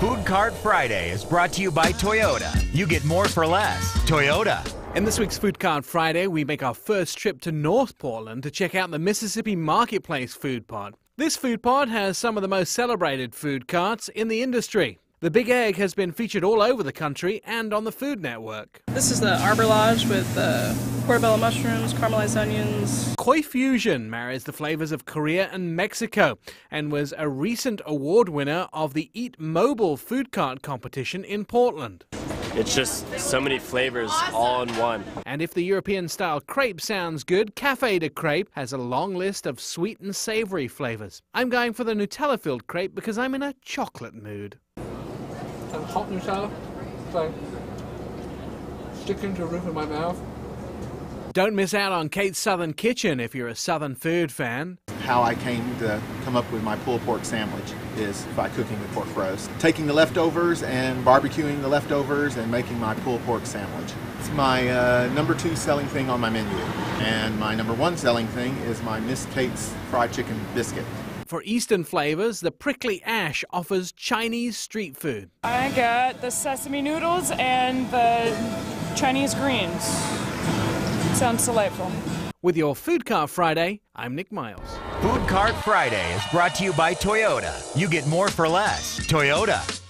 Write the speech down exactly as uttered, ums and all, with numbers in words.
Food Cart Friday is brought to you by Toyota. You get more for less. Toyota. In this week's Food Cart Friday, we make our first trip to North Portland to check out the Mississippi Marketplace food pod. This food pod has some of the most celebrated food carts in the industry. The Big Egg has been featured all over the country and on the Food Network. This is the Arbor Lodge with uh, portobella mushrooms, caramelized onions. Koi fusion marries the flavors of Korea and Mexico and was a recent award winner of the Eat Mobile food cart competition in Portland. It's just so many flavors all in one. And if the European-style crepe sounds good, Cafe de Crepe has a long list of sweet and savory flavors. I'm going for the Nutella-filled crepe because I'm in a chocolate mood. Hot Nutella, so sticking to the roof of my mouth. Don't miss out on Kate's Southern Kitchen if you're a Southern food fan. How I came to come up with my pulled pork sandwich is by cooking the pork roast, taking the leftovers and barbecuing the leftovers and making my pulled pork sandwich. It's my uh, number two selling thing on my menu, and my number one selling thing is my Miss Kate's Fried Chicken Biscuit. For Eastern flavors, the Prickly Ash offers Chinese street food. I got the sesame noodles and the Chinese greens. Sounds delightful. With your Food Cart Friday, I'm Nick Miles. Food Cart Friday is brought to you by Toyota. You get more for less. Toyota.